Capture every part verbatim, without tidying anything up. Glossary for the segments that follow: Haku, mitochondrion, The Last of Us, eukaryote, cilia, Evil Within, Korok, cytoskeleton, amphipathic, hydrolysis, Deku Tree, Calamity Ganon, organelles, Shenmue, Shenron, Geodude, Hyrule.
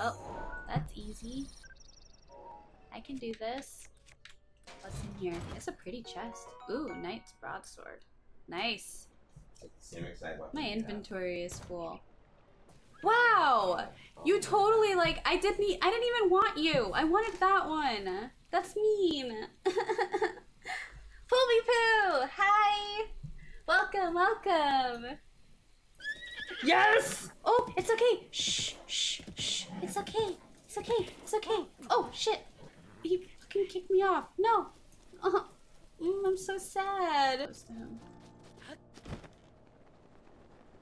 Oh, that's easy. I can do this. What's in here? It's a pretty chest. Ooh, knight's broadsword. Nice. My inventory is full. Wow! You totally like I didn't e I didn't even want you. I wanted that one. That's mean. Pull me poo! Hi! Welcome, welcome. Yes! Oh, it's okay. Shh, shh, shh. It's okay. It's okay. It's okay. Oh shit! He fucking kicked me off. No. Oh, mm, I'm so sad.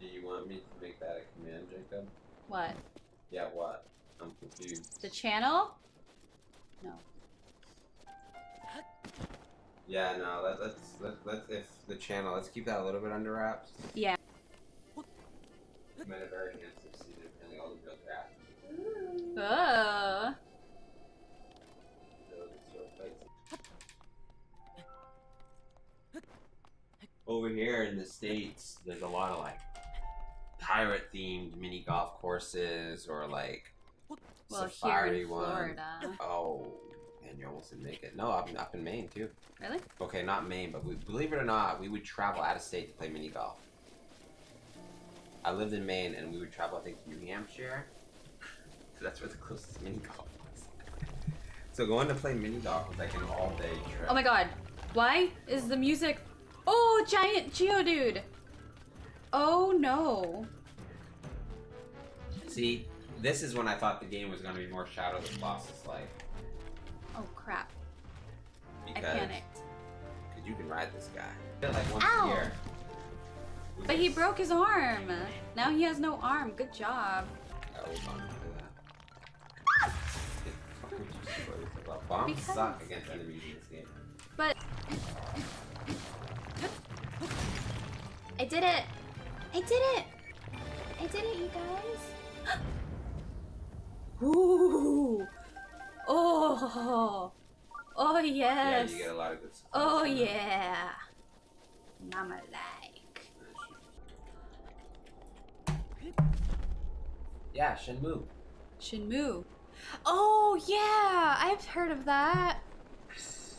Do you want me to make that a command, Jacob? What? Yeah, what? I'm confused. The channel? No. Yeah, no. Let, let's let, let's if the channel. Let's keep that a little bit under wraps. Yeah. Made a very handsome season, and all the good crap. Oh. Over here in the States, there's a lot of like. pirate-themed mini golf courses, or like well, safari one. Oh, and you almost didn't make it. No, I've up in Maine too. Really? Okay, not Maine, but we, believe it or not, we would travel out of state to play mini golf. I lived in Maine, and we would travel, I think, to New Hampshire, because that's where the closest mini golf was. So going to play mini golf was like an all-day trip. Oh my god! Why is the music? Oh, giant Geodude! Oh no! See, this is when I thought the game was going to be more Shadow of the Colossus like. Oh crap! Because, I panicked. Because you can ride this guy. Like once Ow! A year. But he broke his arm. Now he has no arm. Good job. I was on that. Bombs because... suck against enemies in this game. But I did it. I did it! I did it, you guys! Ooh! Oh! Oh, yes! Yeah, you get a lot of good stuff. Oh, yeah! Mama like. Yeah, Shenmue. Shenmue. Oh, yeah! I've heard of that.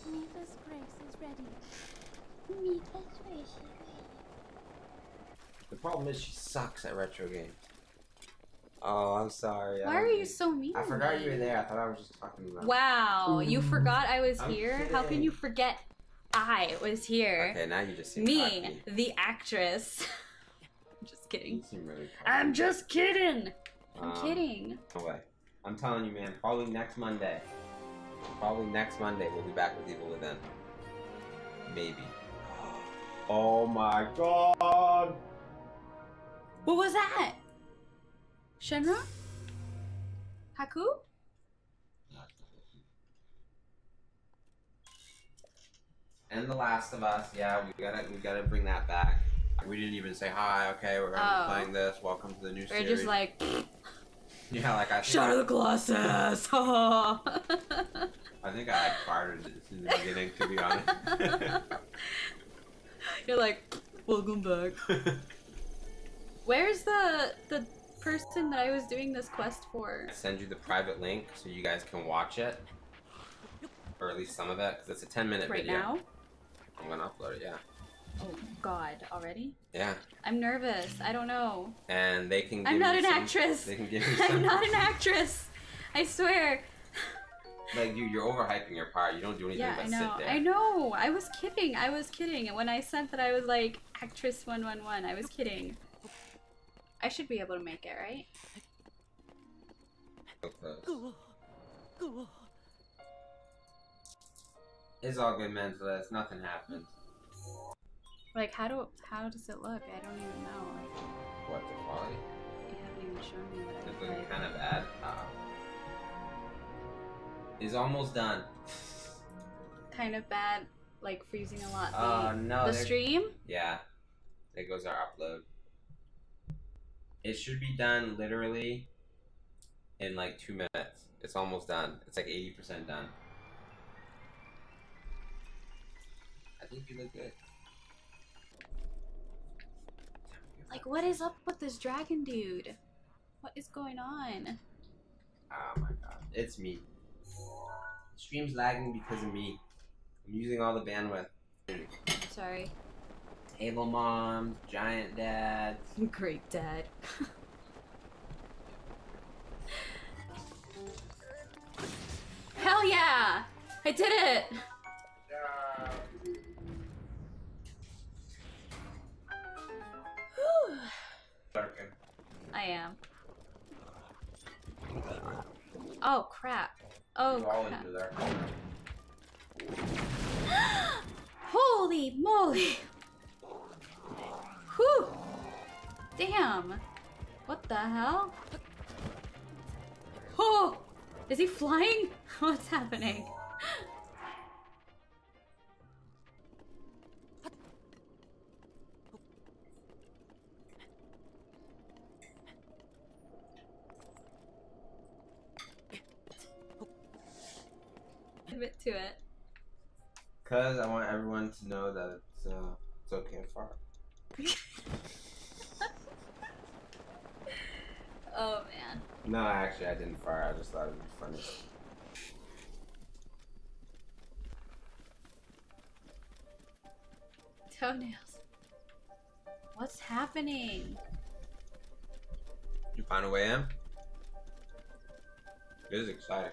Mika's price is ready. Mika's price. The problem is she sucks at retro games. Oh, I'm sorry. Why are you so mean? I forgot you were there. I thought I was just talking about. Wow, you mm. forgot I was I'm here? Kidding. How can you forget I was here? Okay, now you just seem me, cocky. The actress. I'm just kidding. You seem really cocky. I'm just kidding. I'm um, kidding. No way. I'm telling you, man. Probably next Monday. Probably next Monday we'll be back with Evil Within. Maybe. Oh my God. What was that? Shenron? Haku? And The Last of Us, yeah, we gotta we gotta bring that back. We didn't even say hi. Okay, we're oh. playing this. Welcome to the new we're series. We're just like, yeah, like I Shadow of the Colossus. I think I farted in the beginning, to be honest. You're like, welcome back. Where's the the person that I was doing this quest for? I send you the private link so you guys can watch it, or at least some of it, because it's a ten minute right video. Right now? I'm gonna upload it, yeah. Oh God, already? Yeah. I'm nervous. I don't know. And they can. Give I'm not you an some, actress. They can give you some I'm not an actress. I swear. Like you, you're overhyping your part. You don't do anything yeah, but I know. sit there. I know. I was kidding. I was kidding. And when I sent that, I was like actress one one one. I was kidding. I should be able to make it, right? It's all good, Mentalist. Nothing happens. Like, how do how does it look? I don't even know. Like, what the quality? You haven't even shown me what I. It's looking kind of bad. Uh, it's almost done. Kind of bad, like freezing a lot. Oh uh, no! The stream? Yeah, there goes our upload. It should be done literally in like two minutes. It's almost done. It's like eighty percent done. I think you look good. Like, what is up with this dragon dude? What is going on? Oh my god, it's me. The stream's lagging because of me. I'm using all the bandwidth. Sorry. Able moms, giant dads. Great dad. Hell yeah! I did it! Yeah. I am. Oh crap. Oh crap. Holy moly! Whew! Damn! What the hell? Oh! Is he flying? What's happening? Commit to it. Cause I want everyone to know that it's, uh, it's okay and far. Oh man. No, actually I didn't fire, I just thought it would be funny. Toenails. What's happening? You find a way in? It is exciting.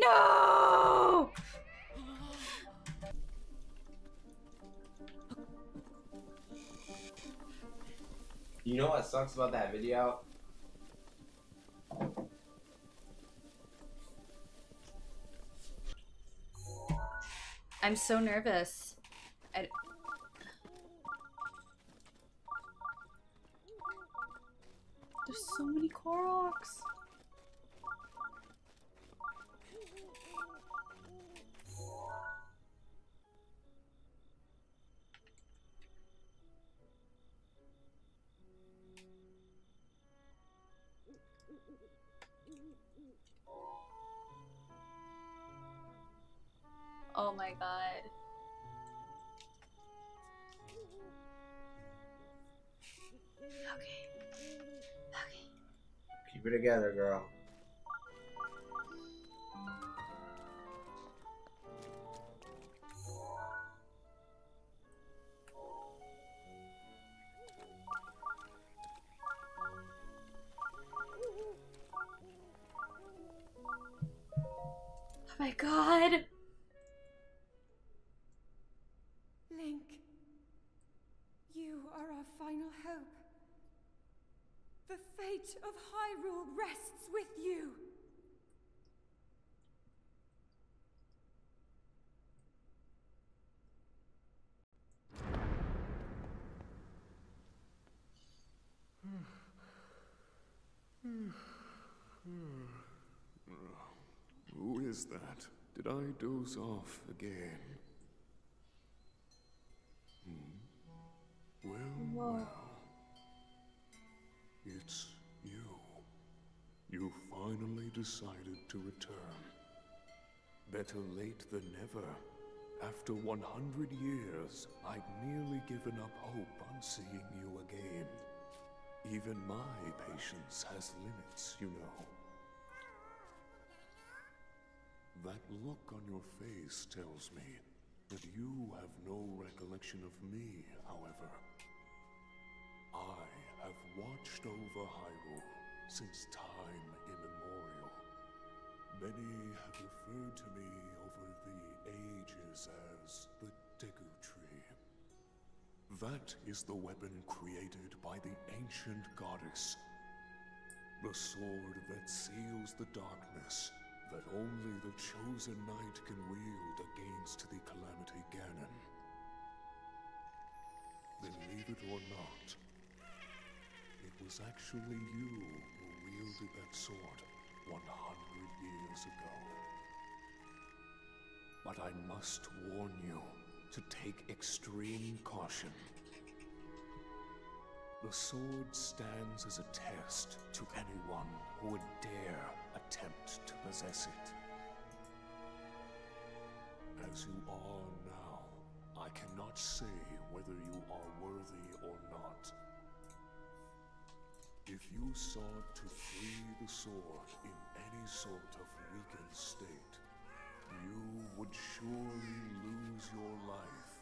No! You know what sucks about that video? I'm so nervous. I... There's so many Koroks. Oh my god. Okay. Okay. Keep it together, girl. Oh my god. Of Hyrule rests with you. Who is that? Did I doze off again? Hmm. Well, Whoa. well. It's you. You finally decided to return. Better late than never. After one hundred years, I'd nearly given up hope on seeing you again. Even my patience has limits, you know. That look on your face tells me that you have no recollection of me, however. I have watched over Hyrule since time immemorial. Many have referred to me over the ages as the Deku Tree. That is the weapon created by the ancient goddess. The sword that seals the darkness that only the chosen knight can wield against the Calamity Ganon. Believe it or not, it was actually you who wielded that sword one hundred years ago. But I must warn you to take extreme caution. The sword stands as a test to anyone who would dare attempt to possess it. As you are now, I cannot say whether you are worthy or not. If you sought to free the sword in any sort of weakened state, you would surely lose your life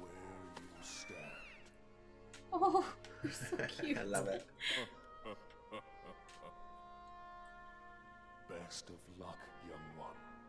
where you stand. Oh, you're so cute. I love it. Best of luck, young one.